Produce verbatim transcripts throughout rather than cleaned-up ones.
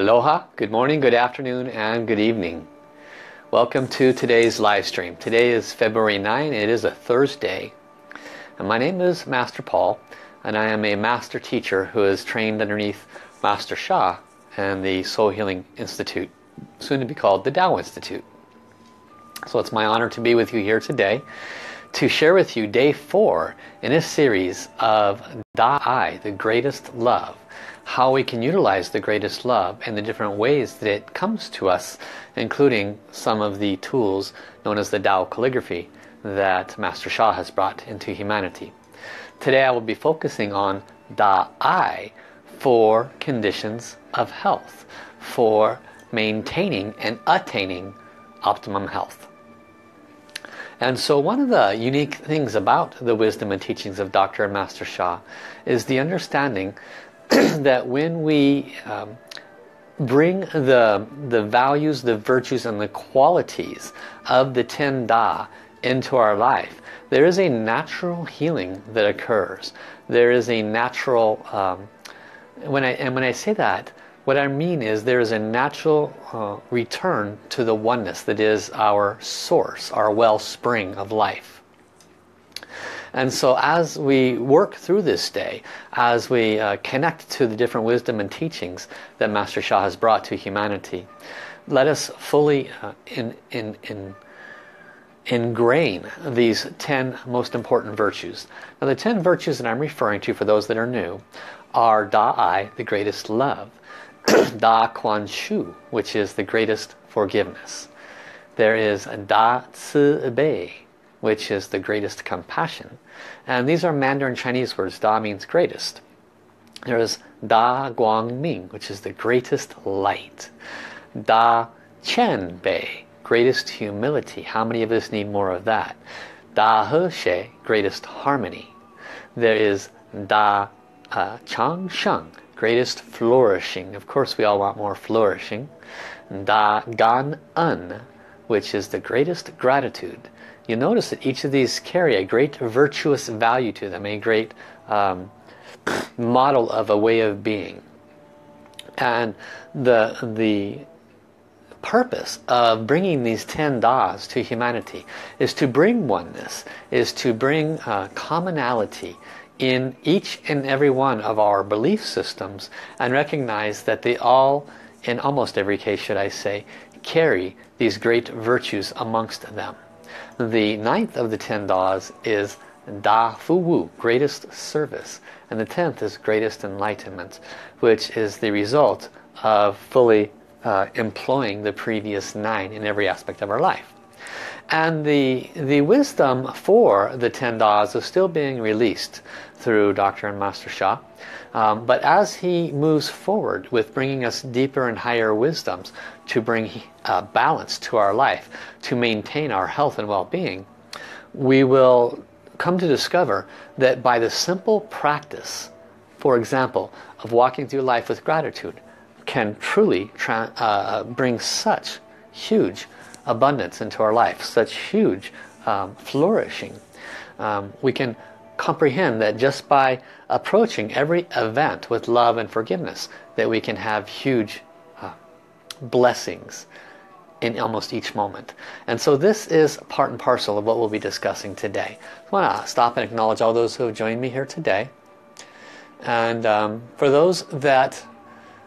Aloha, good morning, good afternoon, and good evening. Welcome to today's live stream. Today is February ninth, it is a Thursday. And my name is Master Paul, and I am a master teacher who is trained underneath Master Sha and the Soul Healing Institute, soon to be called the Tao Institute. So it's my honor to be with you here today to share with you day four in this series of Da Ai, the greatest love. How we can utilize the greatest love and the different ways that it comes to us, including some of the tools known as the Tao Calligraphy that Master Sha has brought into humanity. Today I will be focusing on Da Ai for conditions of health, for maintaining and attaining optimum health. And so one of the unique things about the wisdom and teachings of Doctor and Master Sha is the understanding that when we um, bring the, the values, the virtues, and the qualities of the ten Da into our life, there is a natural healing that occurs. There is a natural... Um, when I, and when I say that, what I mean is there is a natural uh, return to the oneness that is our source, our wellspring of life. And so as we work through this day, as we uh, connect to the different wisdom and teachings that Master Sha has brought to humanity, let us fully uh, in, in, in, ingrain these ten most important virtues. Now the ten virtues that I'm referring to, for those that are new, are Da Ai, the greatest love, Da Quan Shu, which is the greatest forgiveness. There is Da Ci Bei, which is the greatest compassion. And these are Mandarin Chinese words. Da means greatest. There is Da Guang Ming, which is the greatest light. Da Qian Bei, greatest humility. How many of us need more of that? Da He Xie, greatest harmony. There is Da uh, Chang Sheng, greatest flourishing. Of course we all want more flourishing. Da Gan En, which is the greatest gratitude. You notice that each of these carry a great virtuous value to them, a great um, model of a way of being. And the, the purpose of bringing these ten Das to humanity is to bring oneness, is to bring uh, commonality in each and every one of our belief systems, and recognize that they all, in almost every case should I say, carry these great virtues amongst them. The ninth of the ten Da's is Da Fu Wu, greatest service. And the tenth is greatest enlightenment, which is the result of fully uh, employing the previous nine in every aspect of our life. And the, the wisdom for the ten Da's is still being released through Doctor and Master Sha. Um, but as he moves forward with bringing us deeper and higher wisdoms to bring uh, balance to our life, to maintain our health and well-being, we will come to discover that by the simple practice, for example, of walking through life with gratitude, can truly tra uh, bring such huge abundance into our life, such huge um, flourishing. Um, we can comprehend that just by approaching every event with love and forgiveness, that we can have huge uh, blessings in almost each moment. And so this is part and parcel of what we'll be discussing today. I want to stop and acknowledge all those who have joined me here today. And um, for those that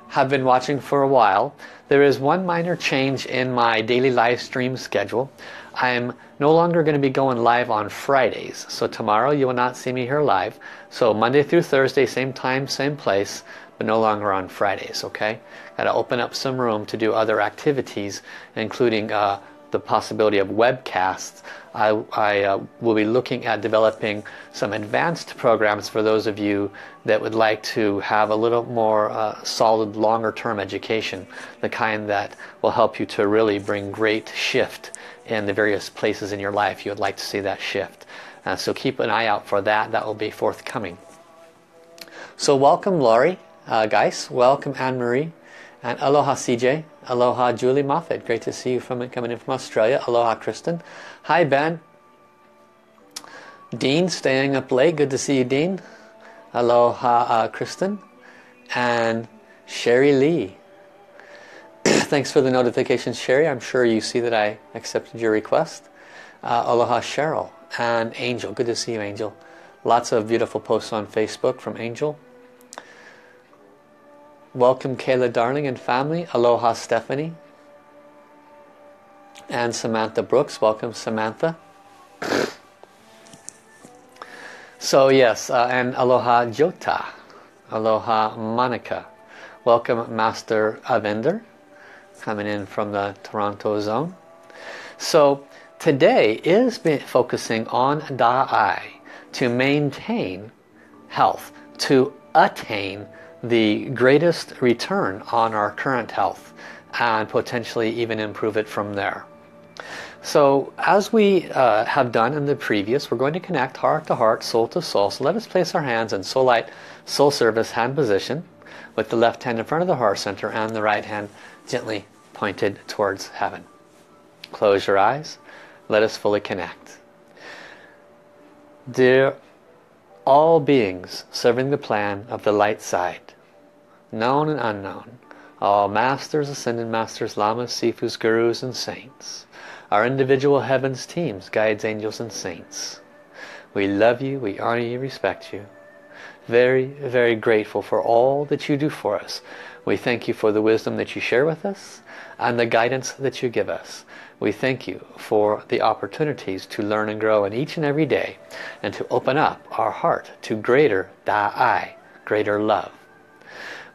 have been watching for a while, there is one minor change in my daily live stream schedule. I'm no longer going to be going live on Fridays. So tomorrow you will not see me here live. So Monday through Thursday, same time, same place, but no longer on Fridays, okay? Got to open up some room to do other activities, including uh, the possibility of webcasts. I, I uh, will be looking at developing some advanced programs for those of you that would like to have a little more uh, solid, longer-term education, the kind that will help you to really bring great shift in the various places in your life you would like to see that shift. Uh, so keep an eye out for that. That will be forthcoming. So welcome, Laurie, uh, guys. Welcome, Anne-Marie. And aloha, C J. Aloha, Julie Moffat. Great to see you from coming in from Australia. Aloha, Kristen. Hi, Ben. Dean, staying up late. Good to see you, Dean. Aloha, uh, Kristen. And Sherry Lee. Thanks for the notification, Sherry. I'm sure you see that I accepted your request. Uh, aloha, Cheryl and Angel. Good to see you, Angel. Lots of beautiful posts on Facebook from Angel. Welcome, Kayla, darling, and family. Aloha, Stephanie. And Samantha Brooks. Welcome, Samantha. So, yes, uh, and aloha, Jyota. Aloha, Monica. Welcome, Master Avender, coming in from the Toronto zone. So, today is focusing on Da Ai, to maintain health, to attain the greatest return on our current health and potentially even improve it from there. So as we uh, have done in the previous, we're going to connect heart to heart, soul to soul. So let us place our hands in soul light, soul service hand position with the left hand in front of the heart center and the right hand gently pointed towards heaven. Close your eyes. Let us fully connect. Dear all beings serving the plan of the light side, known and unknown, all masters, ascended masters, lamas, sifus, gurus and saints, our individual heavens, teams, guides, angels and saints, we love you, we honor you, respect you, very, very grateful for all that you do for us. We thank you for the wisdom that you share with us and the guidance that you give us. We thank you for the opportunities to learn and grow in each and every day and to open up our heart to greater Da Ai, greater love.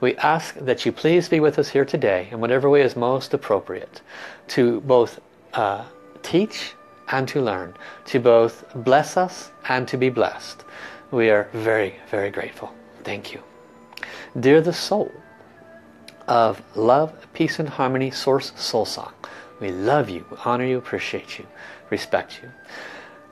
We ask that you please be with us here today in whatever way is most appropriate to both uh, teach and to learn, to both bless us and to be blessed. We are very, very grateful. Thank you. Dear the soul of love, peace and harmony, source soul song, we love you, honor you, appreciate you, respect you.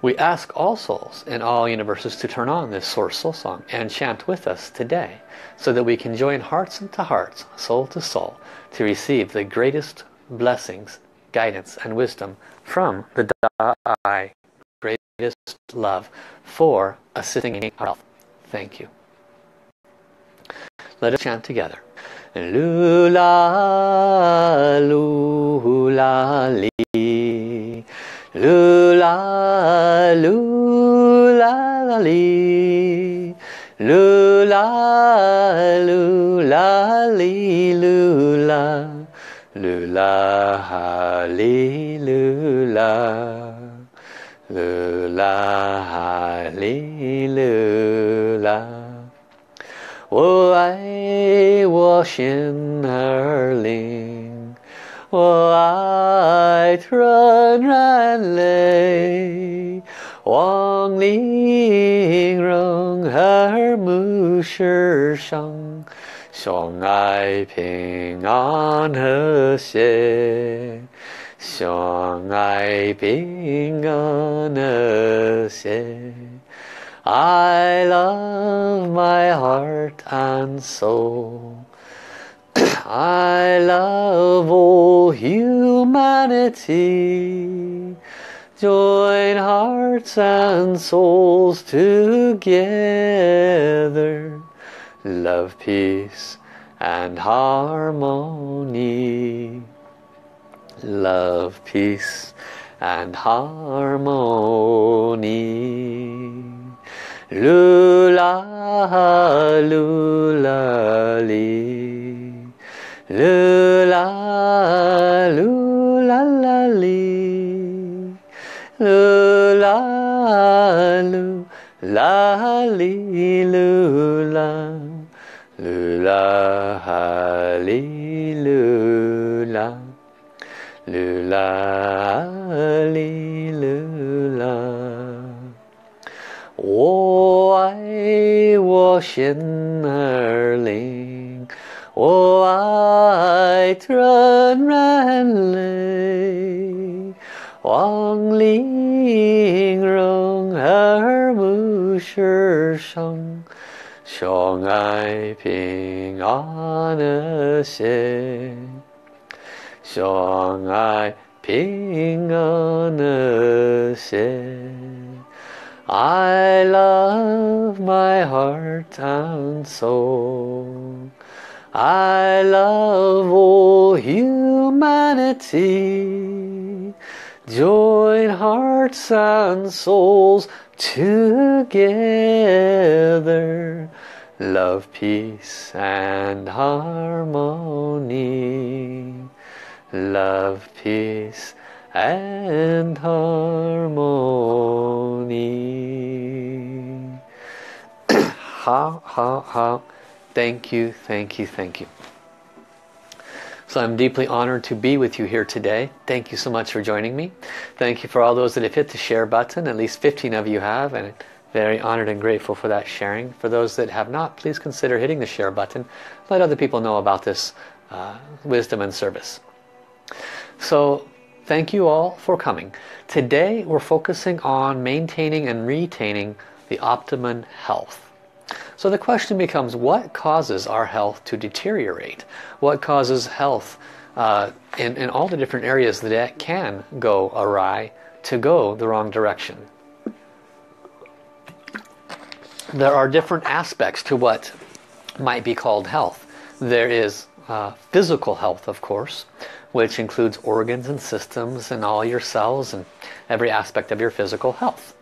We ask all souls in all universes to turn on this source soul song and chant with us today so that we can join hearts into hearts, soul to soul, to receive the greatest blessings, guidance and wisdom from the Da Ai, greatest love for assisting in our health. Thank you. Let us chant together. Lula, lula, li. Lula, lula, li. Lula, lula, li, lula. Lula, li, lula. Lula, li, lula. 我爱我心而灵，我爱纯然泪，望灵融而沐世上，相爱平安和谐，相爱平安和谐。 I love my heart and soul. I love all humanity. Join hearts and souls together. Love, peace and harmony. Love, peace and harmony. Lula, lula, li. Lula, lula, li. Lula, lula, li, lula. Lula, li, lula. Lula, li, lula. 我爱我心而灵，我爱纯然泪，望灵融而沐世上，相爱平安和谐，相爱平安和谐。 I love my heart and soul. I love all humanity. unity. Join hearts and souls together. Love, peace and harmony. Love, peace and harmony. Ha, ha, ha. Thank you, thank you, thank you. So I'm deeply honored to be with you here today. Thank you so much for joining me. Thank you for all those that have hit the share button. At least fifteen of you have, and I'm very honored and grateful for that sharing. For those that have not, please consider hitting the share button. Let other people know about this uh, wisdom and service. So thank you all for coming. Today we're focusing on maintaining and retaining the optimum health. So the question becomes, what causes our health to deteriorate? What causes health uh, in, in all the different areas that it can go awry, to go the wrong direction? There are different aspects to what might be called health. There is uh, physical health, of course, which includes organs and systems and all your cells and every aspect of your physical health.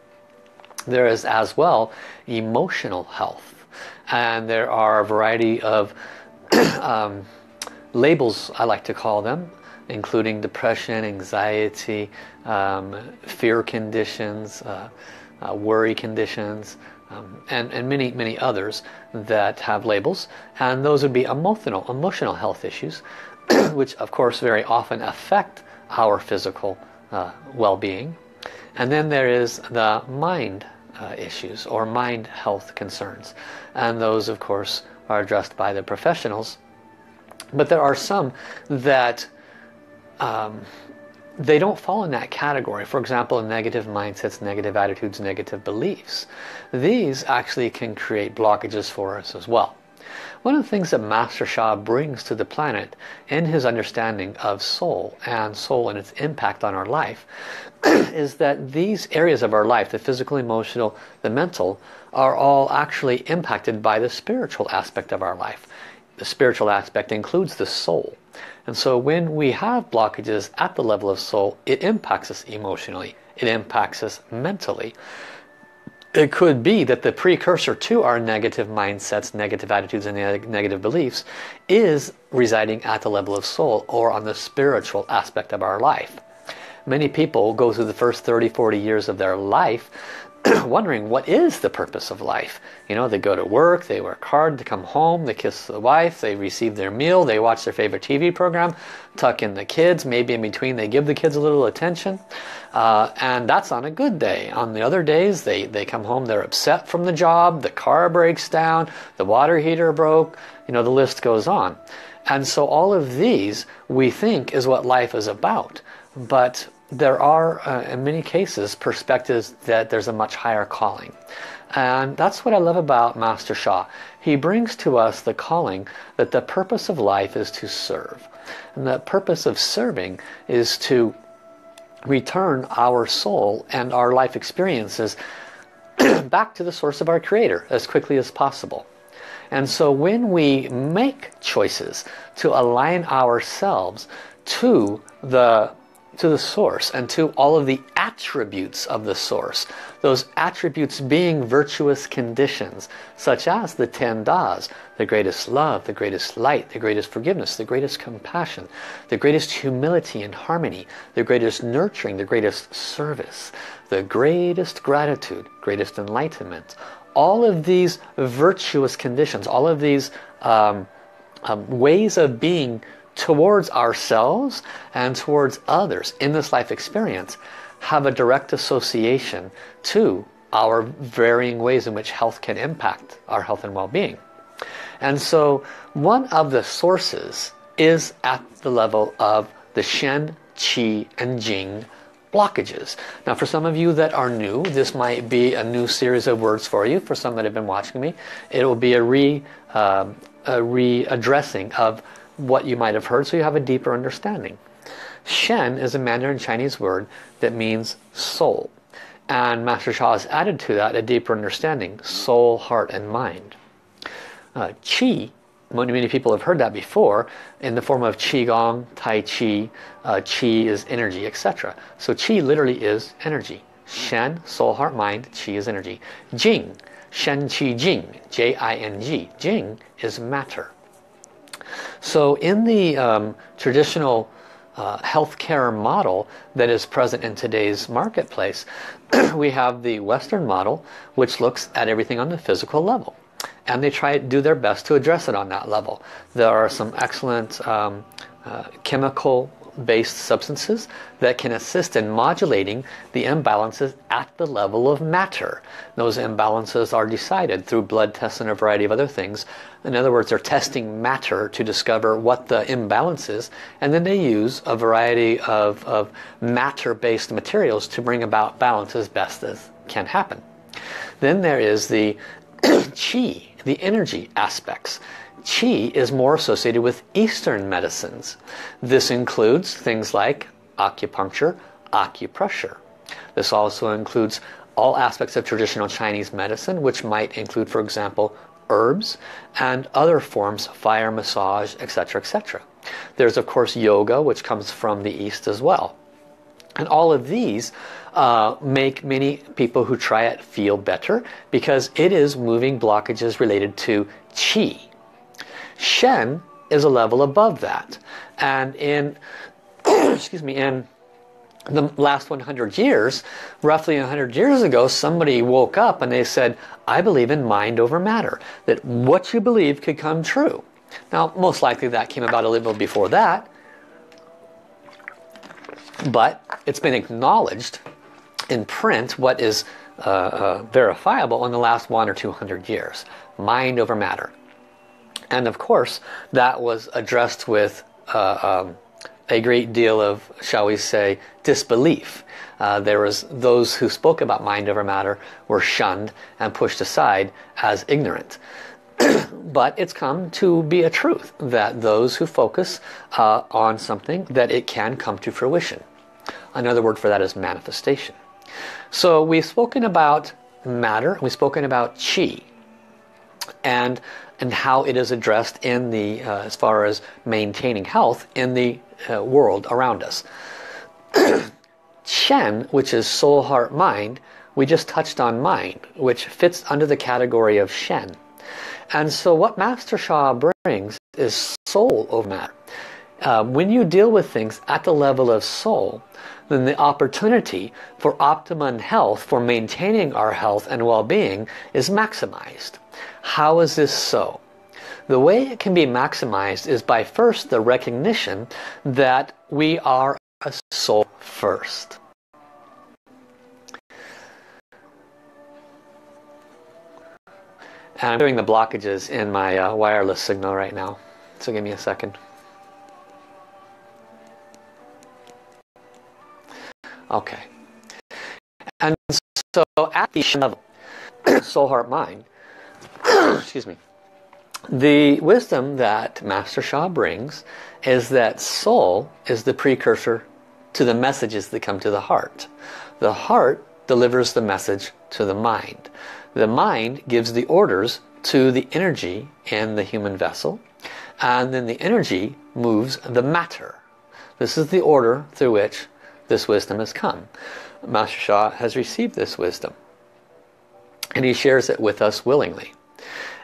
There is as well emotional health. And there are a variety of um, labels, I like to call them, including depression, anxiety, um, fear conditions, uh, uh, worry conditions, um, and, and many, many others that have labels. And those would be emotional, emotional health issues, which of course very often affect our physical uh, well-being. And then there is the mind uh, issues or mind health concerns. And those, of course, are addressed by the professionals. But there are some that um, they don't fall in that category. For example, negative mindsets, negative attitudes, negative beliefs. These actually can create blockages for us as well. One of the things that Master Sha brings to the planet in his understanding of soul and soul and its impact on our life is that these areas of our life, the physical, emotional, the mental, are all actually impacted by the spiritual aspect of our life. The spiritual aspect includes the soul. And so when we have blockages at the level of soul, it impacts us emotionally. It impacts us mentally. It could be that the precursor to our negative mindsets, negative attitudes, and negative beliefs is residing at the level of soul or on the spiritual aspect of our life. Many people go through the first thirty, forty years of their life wondering, what is the purpose of life? You know, they go to work, they work hard, they come home, they kiss the wife, they receive their meal, they watch their favorite T V program, tuck in the kids, maybe in between they give the kids a little attention. Uh, and that's on a good day. On the other days, they, they come home, they're upset from the job, the car breaks down, the water heater broke, you know, the list goes on. And so all of these, we think, is what life is about. But there are, uh, in many cases, perspectives that there's a much higher calling. And that's what I love about Master Sha. He brings to us the calling that the purpose of life is to serve. And the purpose of serving is to return our soul and our life experiences back to the source of our Creator as quickly as possible. And so when we make choices to align ourselves to the to the source and to all of the attributes of the source, those attributes being virtuous conditions such as the ten das, the greatest love, the greatest light, the greatest forgiveness, the greatest compassion, the greatest humility and harmony, the greatest nurturing, the greatest service, the greatest gratitude, greatest enlightenment. All of these virtuous conditions, all of these um, um, ways of being towards ourselves and towards others in this life experience have a direct association to our varying ways in which health can impact our health and well-being. And so one of the sources is at the level of the Shen, Qi, and Jing blockages. Now, for some of you that are new, this might be a new series of words for you. For some that have been watching me, it will be a re um, a readdressing of what you might have heard, so you have a deeper understanding. Shen is a Mandarin Chinese word that means soul. And Master Sha has added to that a deeper understanding, soul, heart, and mind. Uh, Qi Many, many people have heard that before in the form of Qigong, Tai Chi, uh, Qi is energy, et cetera. So Qi literally is energy. Shen, soul, heart, mind, Qi is energy. Jing, Shen, Qi, Jing, J I N G. Jing is matter. So in the um, traditional uh, healthcare model that is present in today's marketplace, we have the Western model, which looks at everything on the physical level. And they try to do their best to address it on that level. There are some excellent um, uh, chemical-based substances that can assist in modulating the imbalances at the level of matter. Those imbalances are decided through blood tests and a variety of other things. In other words, they're testing matter to discover what the imbalance is, and then they use a variety of, of matter-based materials to bring about balance as best as can happen. Then there is the Qi, the energy aspects. Qi is more associated with Eastern medicines. This includes things like acupuncture, acupressure. This also includes all aspects of traditional Chinese medicine, which might include, for example, herbs and other forms, fire massage, et cetera, et cetera. There's, of course, yoga, which comes from the East as well. And all of these uh, make many people who try it feel better because it is moving blockages related to Qi. Shen is a level above that. And in, excuse me, in the last one hundred years, roughly one hundred years ago, somebody woke up and they said, I believe in mind over matter, that what you believe could come true. Now, most likely that came about a little before that. But it's been acknowledged in print what is uh, uh, verifiable in the last one or two hundred years. Mind over matter. And of course, that was addressed with uh, um, a great deal of, shall we say, disbelief. Uh, there was those who spoke about mind over matter were shunned and pushed aside as ignorant. But it's come to be a truth that those who focus uh, on something, that it can come to fruition. Another word for that is manifestation. So we've spoken about matter, we've spoken about Qi, and and how it is addressed in the uh, as far as maintaining health in the uh, world around us. Shen, which is soul, heart, mind, we just touched on mind, which fits under the category of Shen. And so what Master Sha brings is soul over matter. Uh, when you deal with things at the level of soul, then the opportunity for optimum health, for maintaining our health and well-being, is maximized. How is this so? The way it can be maximized is by first the recognition that we are a soul first. I'm doing the blockages in my uh, wireless signal right now, so give me a second. Okay. And so at the level, soul, heart, mind, excuse me, the wisdom that Master Sha brings is that soul is the precursor to the messages that come to the heart. The heart delivers the message to the mind. The mind gives the orders to the energy in the human vessel, and then the energy moves the matter. This is the order through which this wisdom has come. Master Sha has received this wisdom, and he shares it with us willingly.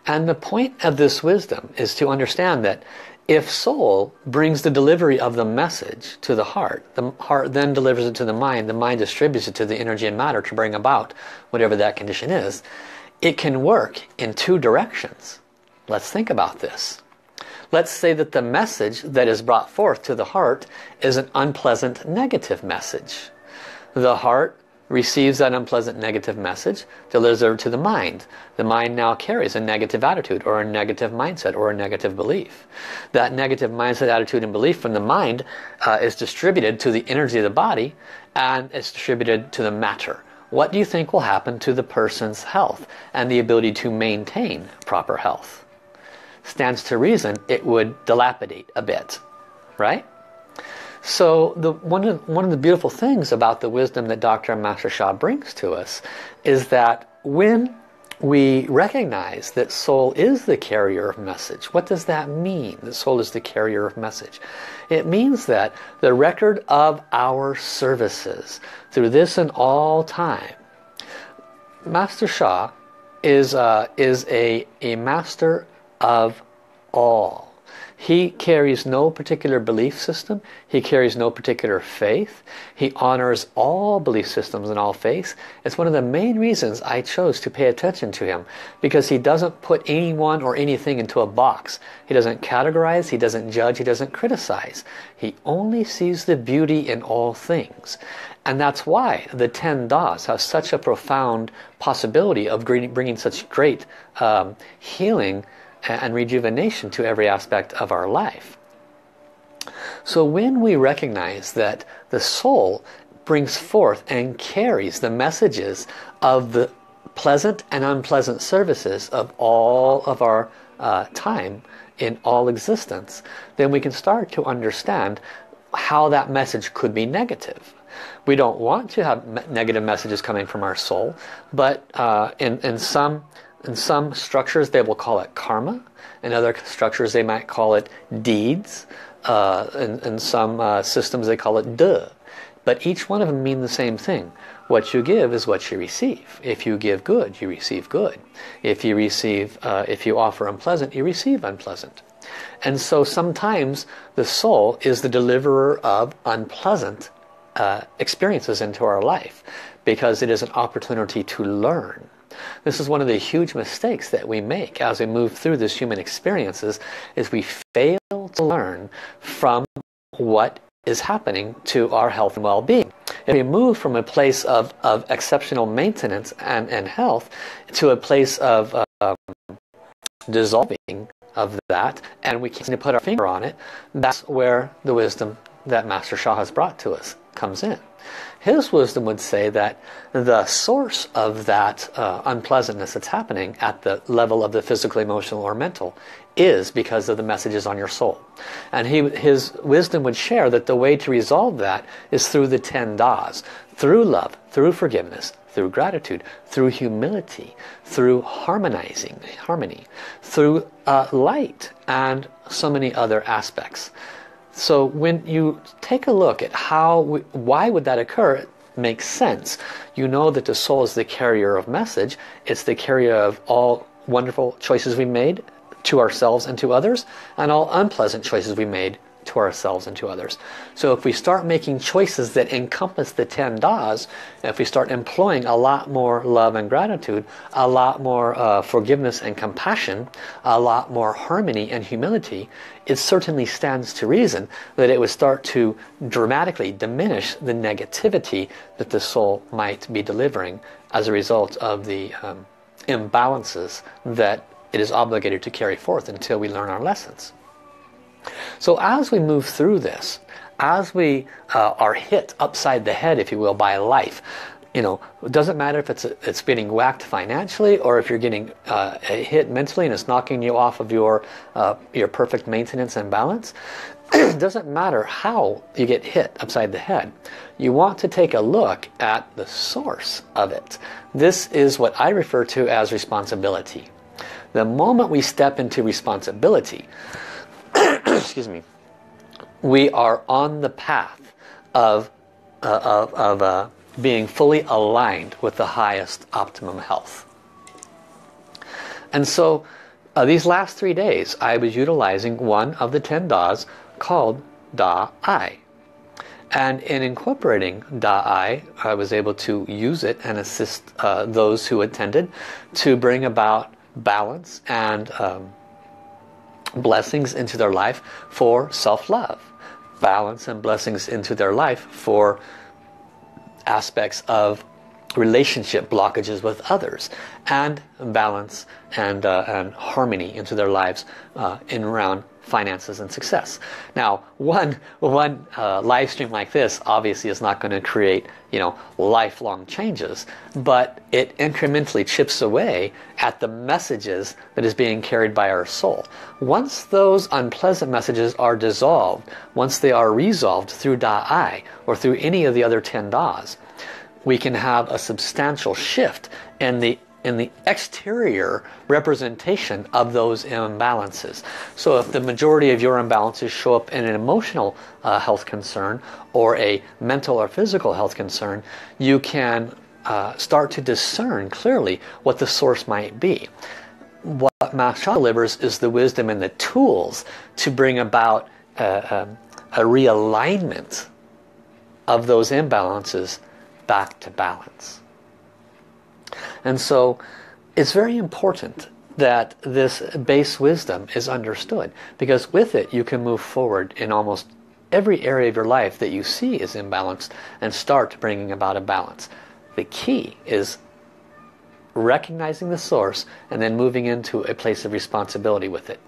And the point of this wisdom is to understand that if soul brings the delivery of the message to the heart, the heart then delivers it to the mind, the mind distributes it to the energy and matter to bring about whatever that condition is, it can work in two directions. Let's think about this. Let's say that the message that is brought forth to the heart is an unpleasant negative message. The heart receives that unpleasant negative message, delivers it to the mind. The mind now carries a negative attitude or a negative mindset or a negative belief. That negative mindset, attitude, and belief from the mind uh, is distributed to the energy of the body, and it's distributed to the matter. What do you think will happen to the person's health and the ability to maintain proper health? Stands to reason it would dilapidate a bit, right? So the, one, of, one of the beautiful things about the wisdom that Doctor and Master Sha brings to us is that when we recognize that soul is the carrier of message. What does that mean, that soul is the carrier of message? It means that the record of our services through this and all time. Master Sha is, uh, is a, a master of all. He carries no particular belief system. He carries no particular faith. He honors all belief systems and all faiths. It's one of the main reasons I chose to pay attention to him, because he doesn't put anyone or anything into a box. He doesn't categorize. He doesn't judge. He doesn't criticize. He only sees the beauty in all things. And that's why the ten Das have such a profound possibility of bringing such great um, healing and rejuvenation to every aspect of our life. So when we recognize that the soul brings forth and carries the messages of the pleasant and unpleasant services of all of our uh, time in all existence, then we can start to understand how that message could be negative. We don't want to have negative messages coming from our soul, but uh, in, in some In some structures they will call it karma. In other structures they might call it deeds. Uh, in, in some uh, systems they call it de. But each one of them mean the same thing. What you give is what you receive. If you give good, you receive good. If you receive, uh, if you offer unpleasant, you receive unpleasant. And so sometimes the soul is the deliverer of unpleasant uh, experiences into our life, because it is an opportunity to learn. This is one of the huge mistakes that we make as we move through this human experiences, is we fail to learn from what is happening to our health and well-being. If we move from a place of, of exceptional maintenance and, and health to a place of um, dissolving of that, and we can't put our finger on it, that's where the wisdom that Master Sha has brought to us comes in. His wisdom would say that the source of that uh, unpleasantness that's happening at the level of the physical, emotional, or mental is because of the messages on your soul. And he, his wisdom would share that the way to resolve that is through the ten Das, through love, through forgiveness, through gratitude, through humility, through harmonizing, harmony, through uh, light, and so many other aspects. So when you take a look at how, why would that occur, it makes sense. You know that the soul is the carrier of message. It's the carrier of all wonderful choices we made to ourselves and to others, and all unpleasant choices we made to ourselves and to others. So if we start making choices that encompass the ten Das, if we start employing a lot more love and gratitude, a lot more uh, forgiveness and compassion, a lot more harmony and humility, it certainly stands to reason that it would start to dramatically diminish the negativity that the soul might be delivering as a result of the um, imbalances that it is obligated to carry forth until we learn our lessons. So as we move through this, as we uh, are hit upside the head, if you will, by life, you know, it doesn't matter if it's, it's getting whacked financially, or if you're getting uh, hit mentally and it's knocking you off of your, uh, your perfect maintenance and balance. It doesn't matter how you get hit upside the head. You want to take a look at the source of it. This is what I refer to as responsibility. The moment we step into responsibility, excuse me, we are on the path of, uh, of, of uh, being fully aligned with the highest optimum health. And so uh, these last three days I was utilizing one of the ten Das called Da Ai. And in incorporating Da Ai, I was able to use it and assist uh, those who attended to bring about balance and um, blessings into their life for self-love, balance and blessings into their life for aspects of relationship blockages with others, and balance and, uh, and harmony into their lives uh, in around finances and success. Now, one, one uh, live stream like this obviously is not going to create, you know, lifelong changes, but it incrementally chips away at the messages that is being carried by our soul. Once those unpleasant messages are dissolved, once they are resolved through Da Ai or through any of the other ten Das, we can have a substantial shift in the in the exterior representation of those imbalances. So if the majority of your imbalances show up in an emotional uh, health concern or a mental or physical health concern, you can uh, start to discern clearly what the source might be. What Master Sha delivers is the wisdom and the tools to bring about uh, um, a realignment of those imbalances back to balance. And so it's very important that this base wisdom is understood, because with it you can move forward in almost every area of your life that you see is imbalanced and start bringing about a balance. The key is recognizing the source and then moving into a place of responsibility with it.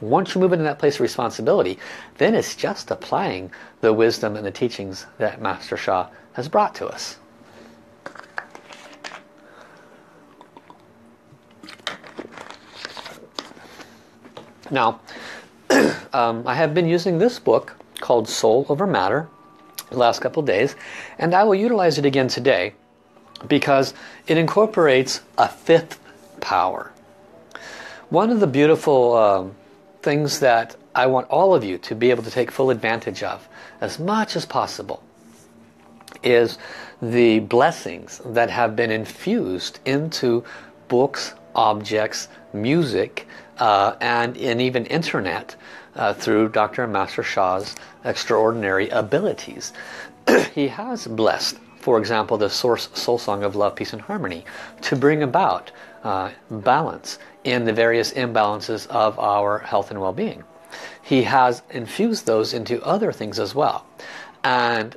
Once you move into that place of responsibility, then it's just applying the wisdom and the teachings that Master Sha has brought to us. Now, um, I have been using this book called Soul Over Matter the last couple of days, and I will utilize it again today because it incorporates a fifth power. One of the beautiful um, things that I want all of you to be able to take full advantage of as much as possible is the blessings that have been infused into books, objects, music, Uh, and in even internet uh, through Doctor and Master Sha's extraordinary abilities. He has blessed, for example, the Source Soul Song of Love, Peace and Harmony to bring about uh, balance in the various imbalances of our health and well-being. He has infused those into other things as well. And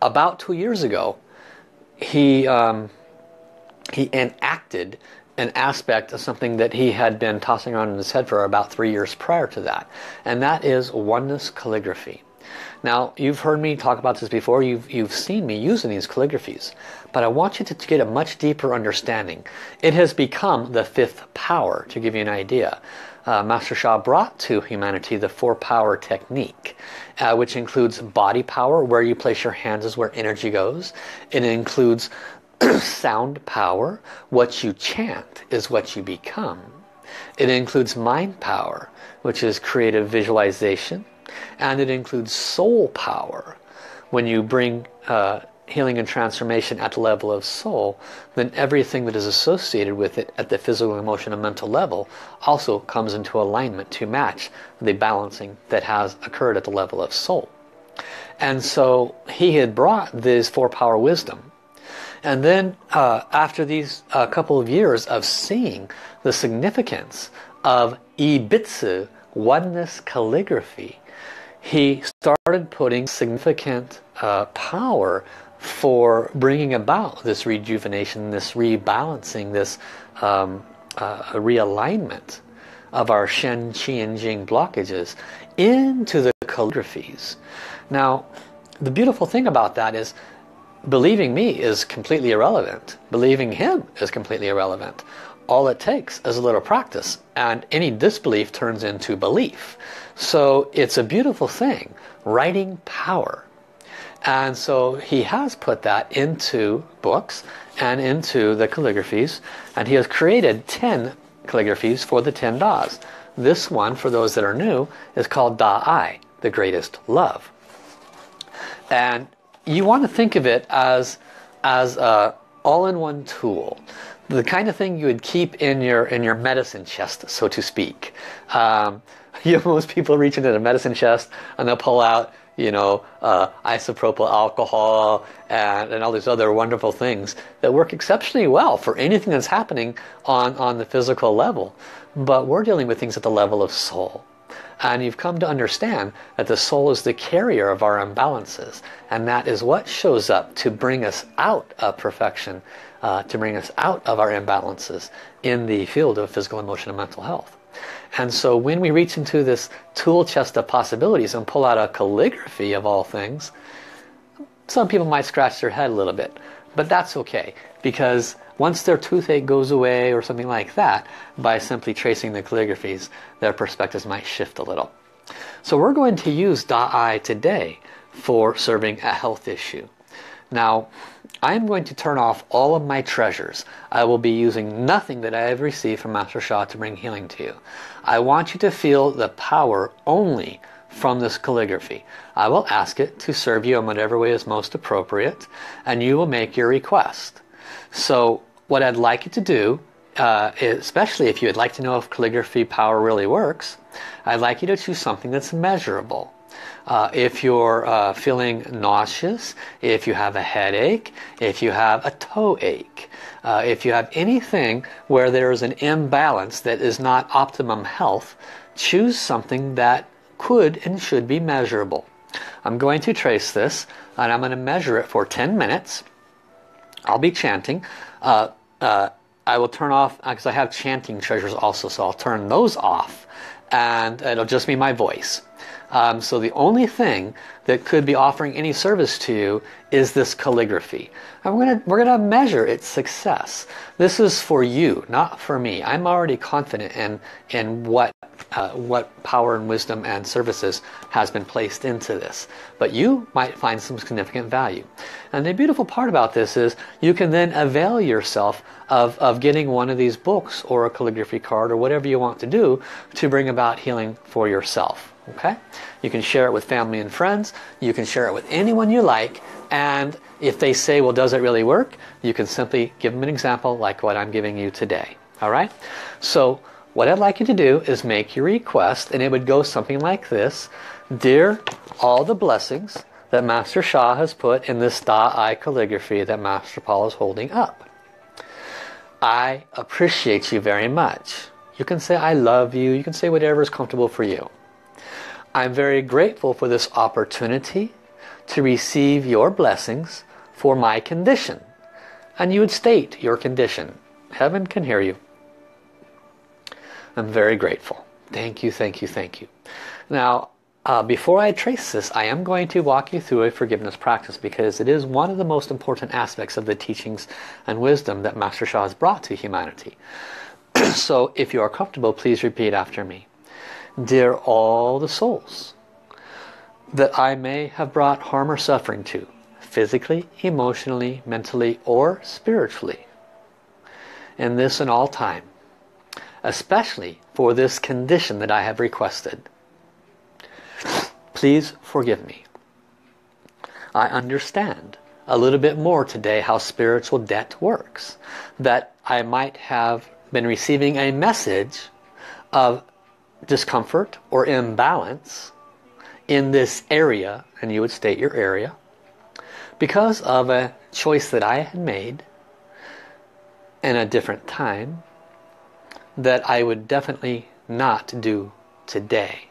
about two years ago, he, um, he enacted an aspect of something that he had been tossing around in his head for about three years prior to that, and that is oneness calligraphy. Now, you've heard me talk about this before, you've, you've seen me using these calligraphies, but I want you to, to get a much deeper understanding. It has become the fifth power, to give you an idea. Uh, Master Sha brought to humanity the four power technique, uh, which includes body power, where you place your hands is where energy goes. It includes sound power, what you chant is what you become. It includes mind power, which is creative visualization, and it includes soul power. When you bring uh, healing and transformation at the level of soul, then everything that is associated with it at the physical, emotional, and mental level also comes into alignment to match the balancing that has occurred at the level of soul. And so he had brought this four-power wisdom. And then uh, after these uh, couple of years of seeing the significance of Ibitsu, oneness calligraphy, he started putting significant uh, power for bringing about this rejuvenation, this rebalancing, this um, uh, realignment of our Shen, Qi, and Jing blockages into the calligraphies. Now, the beautiful thing about that is believing me is completely irrelevant. Believing him is completely irrelevant. All it takes is a little practice, and any disbelief turns into belief. So it's a beautiful thing, writing power. And so he has put that into books and into the calligraphies, and he has created ten calligraphies for the ten Das. This one, for those that are new, is called Da Ai, the greatest love. And you want to think of it as as a all-in-one tool, the kind of thing you would keep in your in your medicine chest, so to speak. Um, you know, most people reach into the medicine chest and they'll pull out, you know, uh, isopropyl alcohol and, and all these other wonderful things that work exceptionally well for anything that's happening on on the physical level. But we're dealing with things at the level of soul. And you've come to understand that the soul is the carrier of our imbalances, and that is what shows up to bring us out of perfection, uh, to bring us out of our imbalances in the field of physical, emotional, and mental health. And so when we reach into this tool chest of possibilities and pull out a calligraphy of all things, some people might scratch their head a little bit, but that's okay, because once their toothache goes away or something like that, by simply tracing the calligraphies, their perspectives might shift a little. So we're going to use Da Ai today for serving a health issue. Now, I'm going to turn off all of my treasures. I will be using nothing that I have received from Master Sha to bring healing to you. I want you to feel the power only from this calligraphy. I will ask it to serve you in whatever way is most appropriate, and you will make your request. So what I'd like you to do, uh, especially if you would like to know if calligraphy power really works, I'd like you to choose something that's measurable. Uh, if you're uh, feeling nauseous, if you have a headache, if you have a toe ache, uh, if you have anything where there is an imbalance that is not optimum health, choose something that could and should be measurable. I'm going to trace this, and I'm going to measure it for ten minutes. I'll be chanting. Uh, uh, I will turn off, because I have chanting treasures also, so I'll turn those off, and it'll just be my voice. Um, so the only thing that could be offering any service to you is this calligraphy. And we're gonna, we're gonna measure its success. This is for you, not for me. I'm already confident in, in what, uh, what power and wisdom and services has been placed into this. But you might find some significant value. And the beautiful part about this is you can then avail yourself of, of getting one of these books or a calligraphy card or whatever you want to do to bring about healing for yourself. Okay? You can share it with family and friends. You can share it with anyone you like. And if they say, well, does it really work? You can simply give them an example like what I'm giving you today. All right? So what I'd like you to do is make your request, and it would go something like this. Dear all the blessings that Master Sha has put in this Da Ai calligraphy that Master Paul is holding up, I appreciate you very much. You can say I love you. You can say whatever is comfortable for you. I'm very grateful for this opportunity to receive your blessings for my condition. And you would state your condition. Heaven can hear you. I'm very grateful. Thank you, thank you, thank you. Now, uh, before I trace this, I am going to walk you through a forgiveness practice, because it is one of the most important aspects of the teachings and wisdom that Master Sha has brought to humanity. So if you are comfortable, please repeat after me. Dear all the souls that I may have brought harm or suffering to, physically, emotionally, mentally, or spiritually, in this and all time, especially for this condition that I have requested, please forgive me. I understand a little bit more today how spiritual debt works, that I might have been receiving a message of discomfort or imbalance in this area, and you would state your area, because of a choice that I had made in a different time that I would definitely not do today.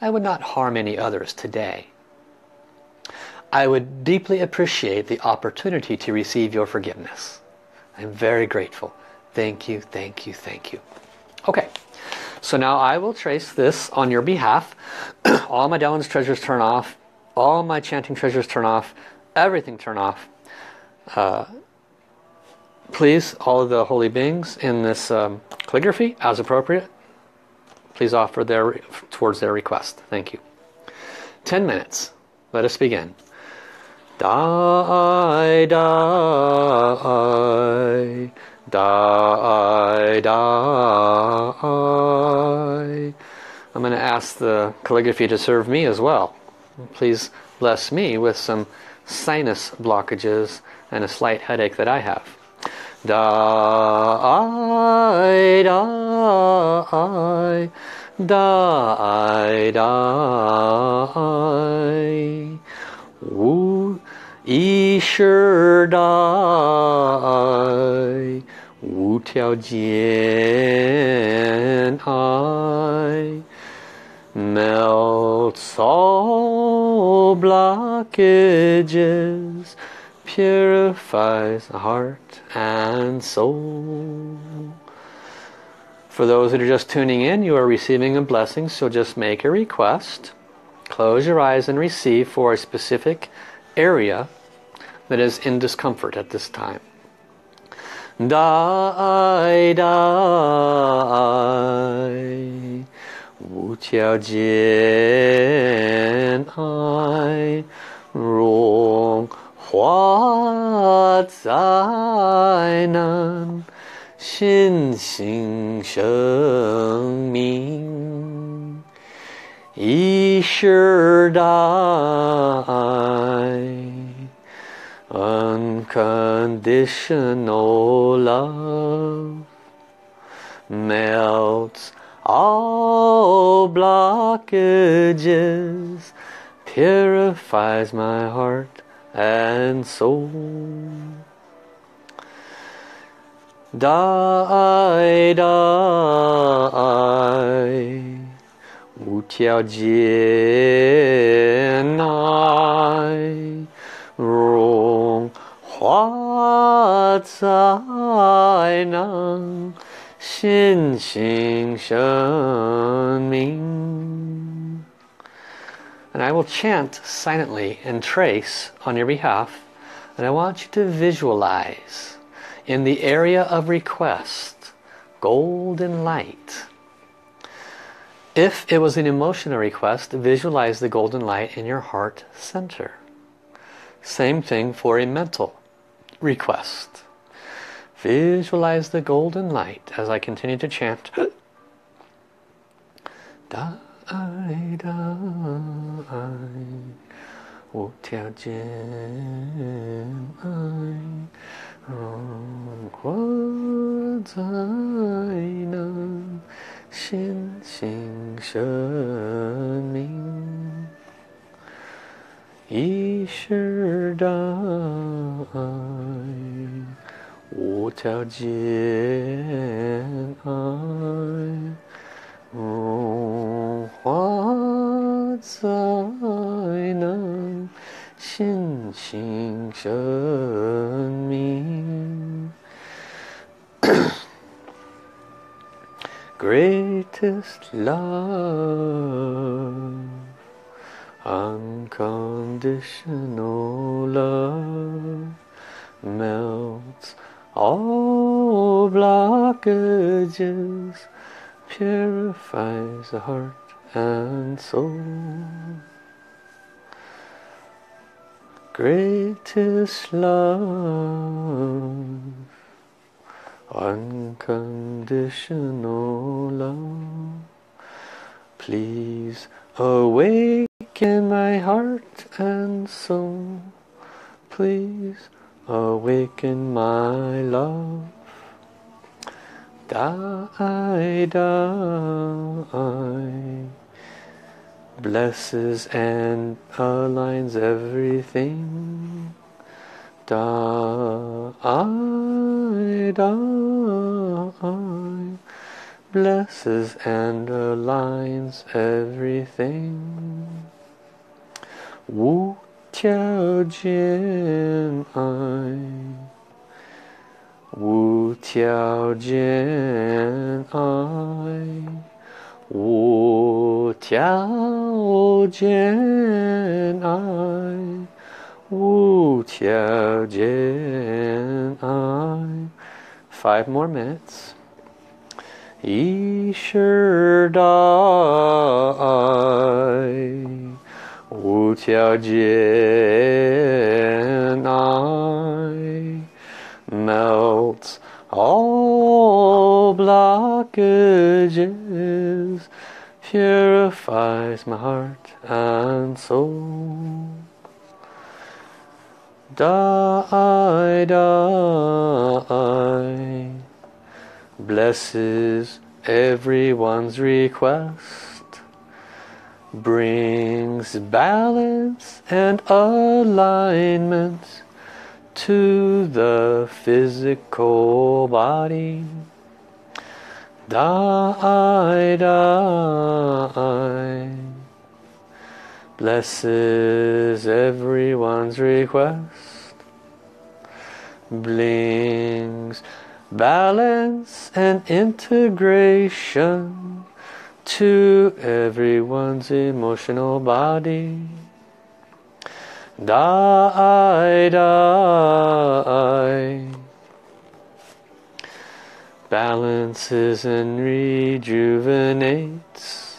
I would not harm any others today. I would deeply appreciate the opportunity to receive your forgiveness. I'm very grateful. Thank you, thank you, thank you. Okay. So now I will trace this on your behalf. All my Daoin's treasures turn off. All my chanting treasures turn off. Everything turn off. Uh, please, all of the holy beings in this um, calligraphy, as appropriate, please offer their towards their request. Thank you. Ten minutes. Let us begin. Da ai, da ai. Da ai, da ai. I'm going to ask the calligraphy to serve me as well. Please bless me with some sinus blockages and a slight headache that I have. Da ai, da ai. Da ai, da ai. Wu yi shi da ai. Wu Tiao Jian I melts all blockages, purifies heart and soul. For those that are just tuning in, you are receiving a blessing, so just make a request. Close your eyes and receive for a specific area that is in discomfort at this time. Da ai, da ai. Wu Tiao Jian I. Rong Hua Hat seinen Xin Xing Sheng Ming Yi Shi Da Ai. Unconditional love melts all blockages, purifies my heart and soul. Da Ai, Da Ai, Wu Tiao Jian Ai, Rong Hua Tsai Nang, Xin Xing Shen Ming. And I will chant silently and trace on your behalf, and I want you to visualize in the area of request golden light. If it was an emotional request, visualize the golden light in your heart center. Same thing for a mental request. Visualize the golden light as I continue to chant. Da Ai, Da Ai, Wu Tiao Jian Ai, Rong Hua Tsai Nan, Xin Xing Shen Ming, Yi Shi Da Ai, Wu Tiao Jian Ai, Rong Hua Tsai Nan, Xin Xing Shen Ming. Greatest love, unconditional love, melts all blockages, purifies the heart and soul. Greatest love, unconditional love, please awaken my heart and soul. Please awaken my love. Da Ai, Da Ai, blesses and aligns everything. Da Ai, Da Ai, blesses and aligns everything. Wu Tiao Jian Ai, Wu Tiao Jian Ai, Wu Tiao Jian Ai, Wu Tiao Jian Ai. Five more minutes. Yi Shi Da Ai, Wu Tiao Jian Ai, melts all blockages, purifies my heart and soul. Da Ai, Da Ai, blesses everyone's request, brings balance and alignment to the physical body. Da Ai, Da Ai, blesses everyone's request, brings balance and integration to everyone's emotional body. Da Ai, Da Ai, balances and rejuvenates,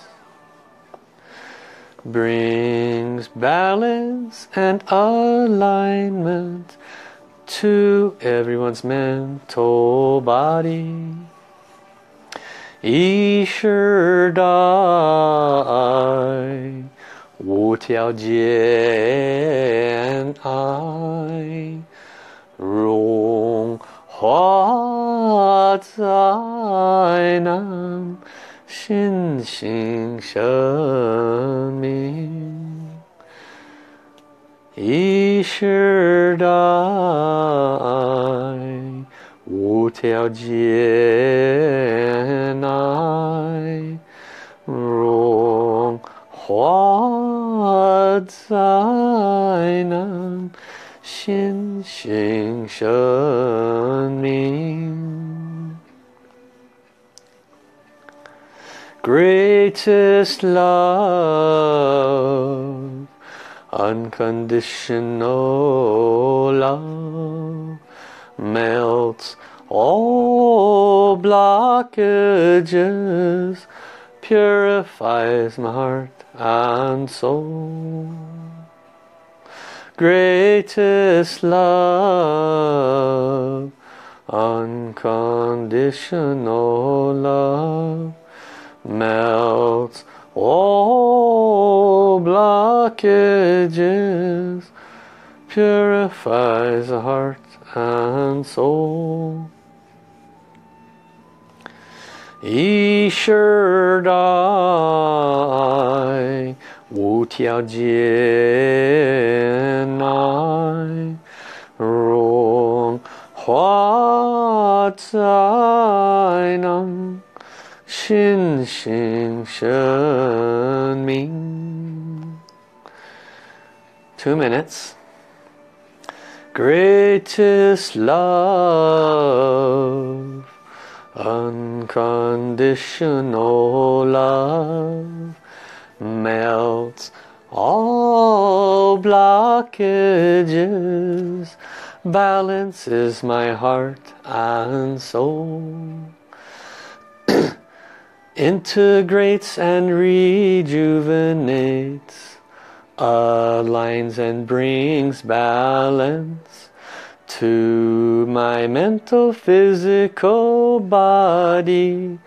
brings balance and alignment to everyone's mental body. Yishir Da Ai, Wu Tiao Jian Ai, Rong Hua Zai Nam, Xin Xing Shen Ming. Yishir Da Ai, Wu Tiao Jian Ai, Rong Hua Zai Nam, Xin Xing Shen Ming. Greatest love, unconditional love, melts all blockages, purifies my heart and soul. Greatest love, unconditional love, melts all blockages, purifies the heart and soul. Yishir Da Ai, Wu Tiao Jian Ai, Rong Hua Zai Nam, Xin Xing Shen Ming. Two minutes. Greatest love, unconditional love, melts all blockages, balances my heart and soul, integrates and rejuvenates, aligns and brings balance to my mental, physical body,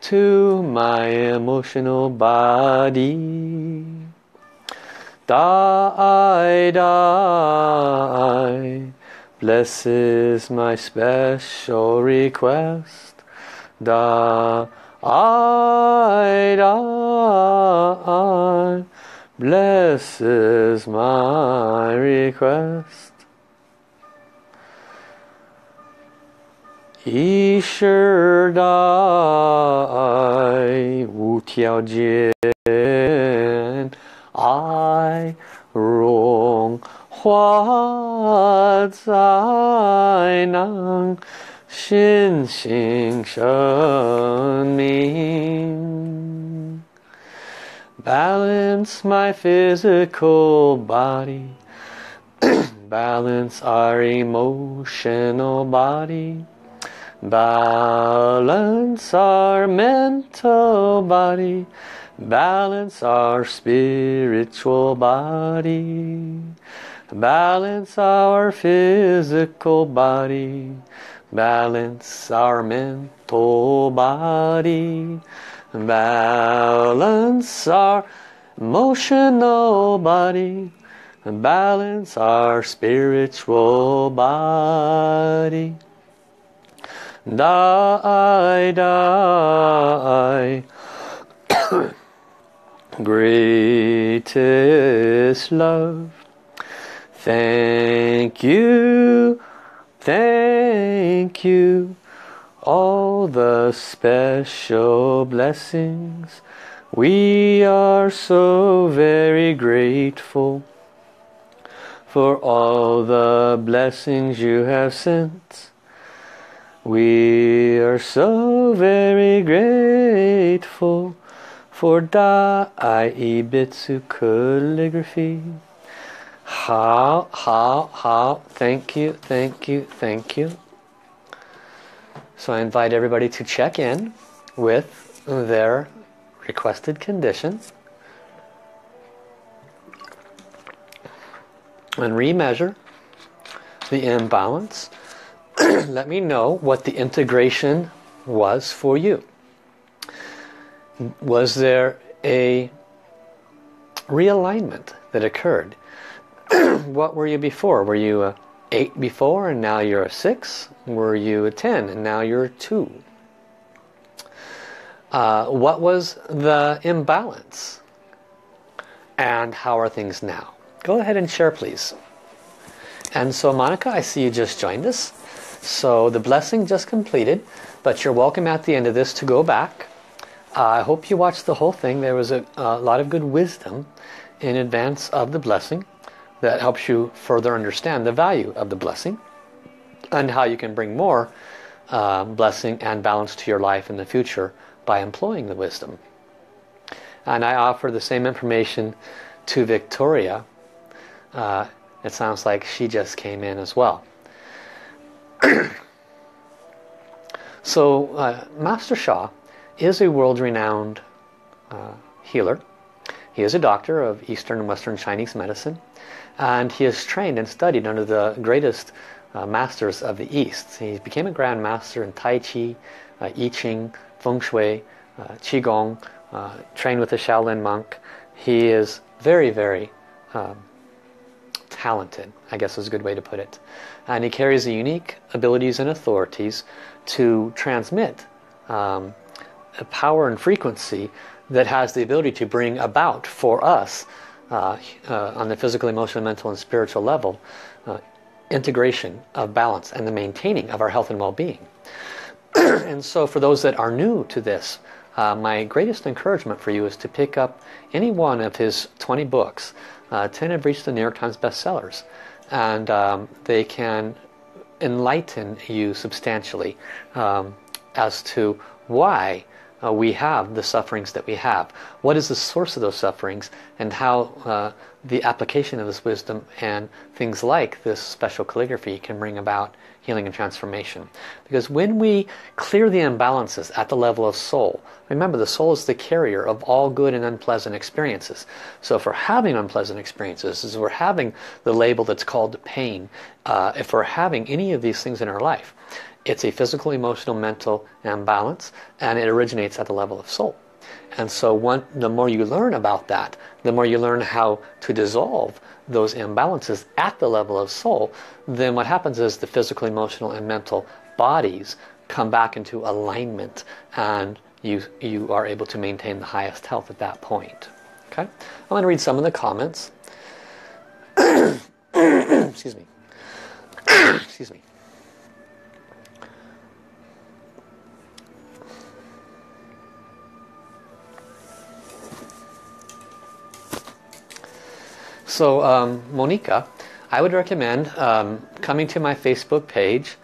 to my emotional body. Da Ai, Da Ai, blesses my special request. Da Ai, Da Ai, blesses my request. Yishir Da Ai, Wu Tiao Jian Ai, Rong Hua Zai Nang, Xin Xing Shen Ming. Balance my physical body, balance our emotional body, balance our mental body, balance our spiritual body, balance our physical body, balance our mental body, balance our emotional body, balance our spiritual body. Da Ai, Da Ai, greatest love, thank you, thank you, all the special blessings. We are so very grateful for all the blessings you have sent. We are so very grateful for Da Ai Bitsu calligraphy. How, how, how, thank you, thank you, thank you. So I invite everybody to check in with their requested conditions and remeasure the imbalance, let me know what the integration was for you. Was there a realignment that occurred? What were you before? Were you a eight before and now you're a six? Were you a ten and now you're a two? Uh, what was the imbalance? And how are things now? Go ahead and share, please. And so Monica, I see you just joined us. So the blessing just completed, but you're welcome at the end of this to go back. Uh, I hope you watched the whole thing. There was a, a lot of good wisdom in advance of the blessing that helps you further understand the value of the blessing and how you can bring more uh, blessing and balance to your life in the future by employing the wisdom. And I offer the same information to Victoria. Uh, it sounds like she just came in as well. So uh, Master Sha is a world-renowned uh, healer. He is a doctor of Eastern and Western Chinese medicine, and he is trained and studied under the greatest uh, masters of the East. He became a Grand Master in Tai Chi, uh, I Ching, Feng Shui, uh, Qigong, uh, trained with a Shaolin monk. He is very, very um, talented, I guess is a good way to put it. And he carries the unique abilities and authorities to transmit um, a power and frequency that has the ability to bring about for us Uh, uh, on the physical, emotional, mental, and spiritual level, uh, integration of balance and the maintaining of our health and well-being. And so for those that are new to this, uh, my greatest encouragement for you is to pick up any one of his twenty books. Uh, ten have reached the New York Times bestsellers, and um, they can enlighten you substantially um, as to why Uh, we have the sufferings that we have. What is the source of those sufferings, and how uh, the application of this wisdom and things like this special calligraphy can bring about healing and transformation. Because when we clear the imbalances at the level of soul, remember the soul is the carrier of all good and unpleasant experiences. So if we're having unpleasant experiences, if we're having the label that's called pain, uh, if we're having any of these things in our life, it's a physical, emotional, mental imbalance, and it originates at the level of soul. And so one, the more you learn about that, the more you learn how to dissolve those imbalances at the level of soul, then what happens is the physical, emotional, and mental bodies come back into alignment, and you, you are able to maintain the highest health at that point. Okay? I'm going to read some of the comments. Excuse me. Excuse me. So um, Monica, I would recommend um, coming to my Facebook page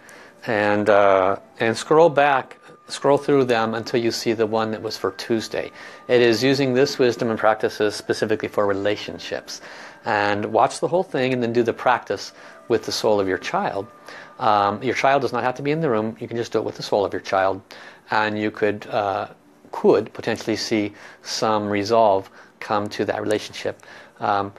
and uh, and scroll back, scroll through them until you see the one that was for Tuesday. It is using this wisdom and practices specifically for relationships. And watch the whole thing and then do the practice with the soul of your child. Um, your child does not have to be in the room. You can just do it with the soul of your child, and you could uh, could potentially see some resolve come to that relationship. Um,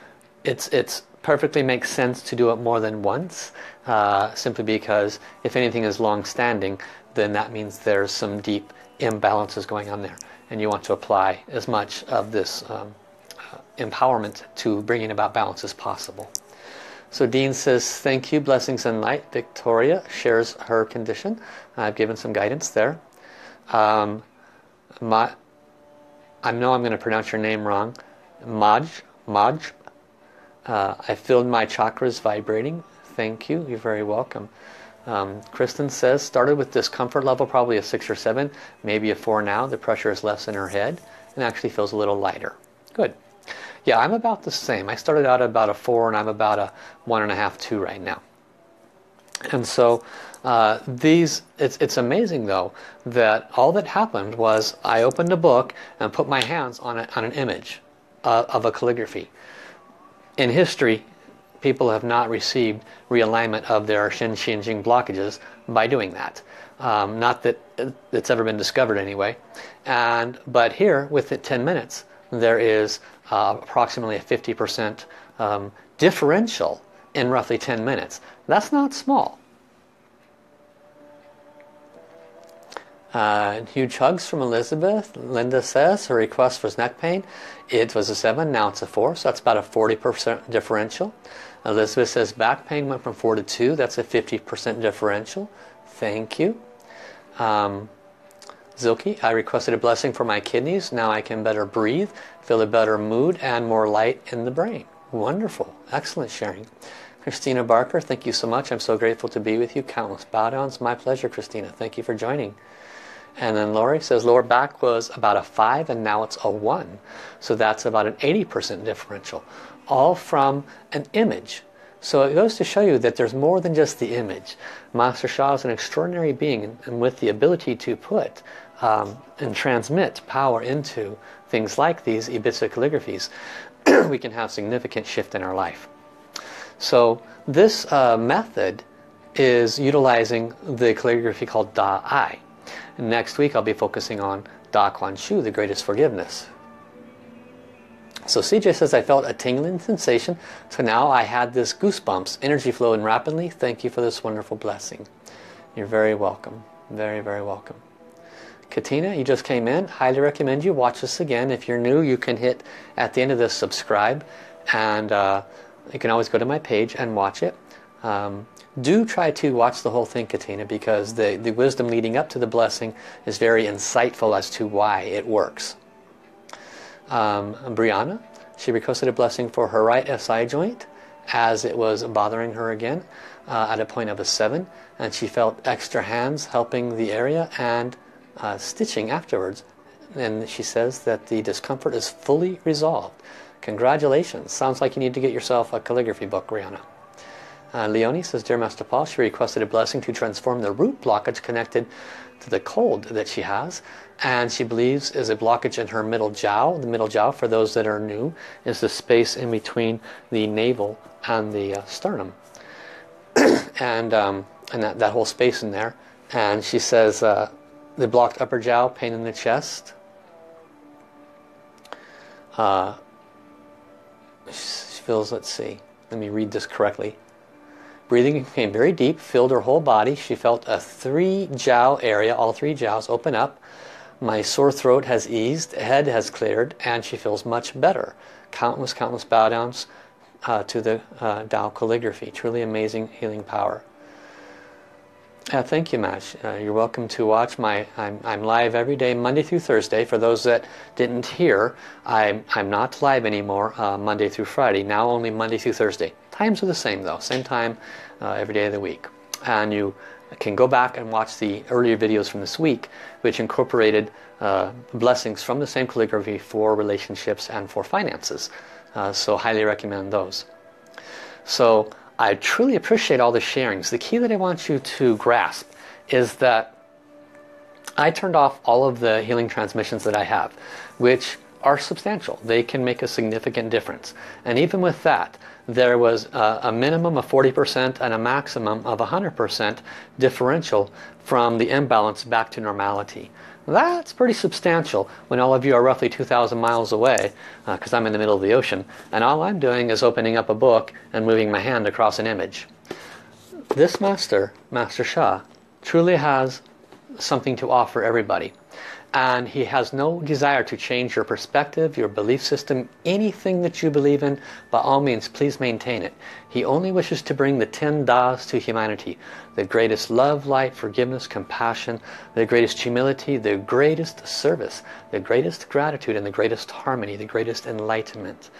It's, it's perfectly makes sense to do it more than once, uh, simply because if anything is long-standing, then that means there's some deep imbalances going on there, and you want to apply as much of this um, uh, empowerment to bringing about balance as possible. So Dean says, thank you, blessings and light. Victoria shares her condition. I've given some guidance there. Um, Ma I know I'm going to pronounce your name wrong. Maj, Maj. Uh, I filled my chakras vibrating. Thank you. You're very welcome. Um, Kristen says, started with discomfort level, probably a six or seven, maybe a four now. The pressure is less in her head and actually feels a little lighter. Good. Yeah, I'm about the same. I started out about a four and I'm about a one and a half, two right now. And so uh, these, it's, it's amazing though, that all that happened was I opened a book and put my hands on, a, on an image uh, of a calligraphy. In history, people have not received realignment of their Shen, Qi, and Jing blockages by doing that. Um, not that it's ever been discovered anyway. And but here, within ten minutes, there is uh, approximately a fifty percent um, differential in roughly ten minutes. That's not small. Uh, huge hugs from Elizabeth. Linda says her request was neck pain. It was a seven, now it's a four, so that's about a forty percent differential. Elizabeth says back pain went from four to two, that's a fifty percent differential. Thank you. Um, Zilke, I requested a blessing for my kidneys. Now I can better breathe, feel a better mood, and more light in the brain. Wonderful. Excellent sharing. Christina Barker, thank you so much. I'm so grateful to be with you. Countless bow downs. My pleasure, Christina. Thank you for joining. And then Lori says lower back was about a five and now it's a one. So that's about an eighty percent differential. All from an image. So it goes to show you that there's more than just the image. Master Sha is an extraordinary being, and with the ability to put um, and transmit power into things like these Ibiza calligraphies, we can have significant shift in our life. So this uh, method is utilizing the calligraphy called Da Ai. Next week I'll be focusing on Da Quan Shu, the greatest forgiveness. So C J says, I felt a tingling sensation, so now I had this goosebumps, energy flow in rapidly. Thank you for this wonderful blessing. You're very welcome. Very, very welcome. Katina, you just came in. Highly recommend you watch this again. If you're new, you can hit at the end of this subscribe, and uh, you can always go to my page and watch it. Um, do try to watch the whole thing, Katina, because the, the wisdom leading up to the blessing is very insightful as to why it works. Um, Brianna, she requested a blessing for her right S I joint as it was bothering her again uh, at a point of a seven, and she felt extra hands helping the area and uh, stitching afterwards, and she says that the discomfort is fully resolved. Congratulations. Sounds like you need to get yourself a calligraphy book, Brianna. Uh, Leonie says, Dear Master Paul, she requested a blessing to transform the root blockage connected to the cold that she has, and she believes is a blockage in her middle jowl. The middle jowl, for those that are new, is the space in between the navel and the uh, sternum, and um, and that, that whole space in there. And she says uh, the blocked upper jowl, pain in the chest. Uh, she feels, let's see, let me read this correctly. Breathing became very deep, filled her whole body. She felt a three jowl area, all three jowls open up. My sore throat has eased, head has cleared, and she feels much better. Countless, countless bow downs uh, to the uh, Tao calligraphy. Truly amazing healing power. Uh, thank you, Mash. Uh, you're welcome to watch my. I'm, I'm live every day, Monday through Thursday. For those that didn't hear, I'm, I'm not live anymore uh, Monday through Friday. Now only Monday through Thursday. Times are the same though. Same time uh, every day of the week. And you can go back and watch the earlier videos from this week, which incorporated uh, blessings from the same calligraphy for relationships and for finances. Uh, so highly recommend those. So I truly appreciate all the sharings. The key that I want you to grasp is that I turned off all of the healing transmissions that I have, which are substantial. They can make a significant difference. And even with that, there was a, a minimum of forty percent and a maximum of one hundred percent differential from the imbalance back to normality. That's pretty substantial when all of you are roughly two thousand miles away, because uh, I'm in the middle of the ocean, and all I'm doing is opening up a book and moving my hand across an image. This master, Master Sha, truly has something to offer everybody. And he has no desire to change your perspective, your belief system, anything that you believe in. By all means, please maintain it. He only wishes to bring the ten Das to humanity. The greatest love, light, forgiveness, compassion, the greatest humility, the greatest service, the greatest gratitude, and the greatest harmony, the greatest enlightenment.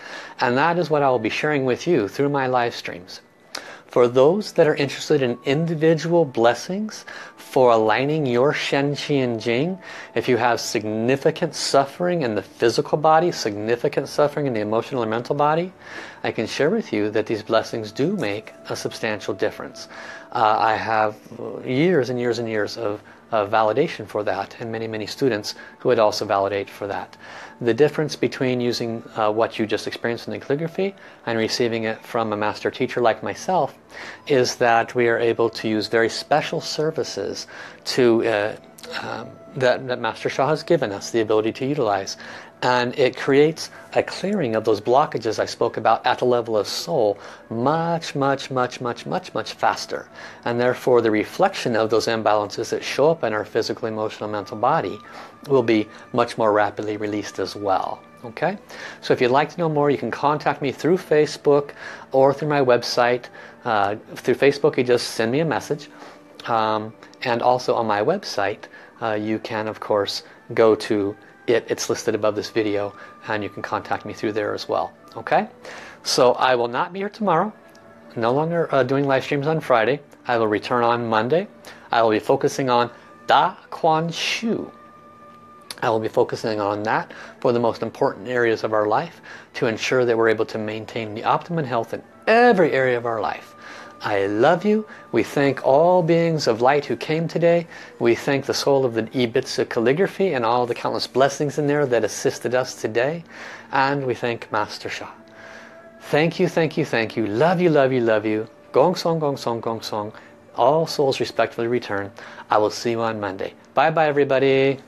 And that is what I will be sharing with you through my live streams. For those that are interested in individual blessings for aligning your Shen, Qi, and Jing, if you have significant suffering in the physical body, significant suffering in the emotional and mental body, I can share with you that these blessings do make a substantial difference. Uh, I have years and years and years of Uh, validation for that, and many many students who would also validate for that. The difference between using uh, what you just experienced in the calligraphy and receiving it from a master teacher like myself is that we are able to use very special services to uh, um, that, that Master Sha has given us the ability to utilize. And it creates a clearing of those blockages I spoke about at the level of soul much, much, much, much, much, much faster. And therefore the reflection of those imbalances that show up in our physical, emotional, mental body will be much more rapidly released as well. Okay? So if you'd like to know more, you can contact me through Facebook or through my website. Uh, through Facebook, you just send me a message. Um, and also on my website, uh, you can, of course, go to It, it's listed above this video, and you can contact me through there as well. Okay, so I will not be here tomorrow. No longer uh, doing live streams on Friday. I will return on Monday. I will be focusing on Da Quan Shu. I will be focusing on that for the most important areas of our life to ensure that we're able to maintain the optimum health in every area of our life. I love you. We thank all beings of light who came today. We thank the soul of the Ibitsa calligraphy and all the countless blessings in there that assisted us today. And we thank Master Sha. Thank you, thank you, thank you. Love you, love you, love you. Gong song, gong song, gong song. All souls respectfully return. I will see you on Monday. Bye bye, everybody.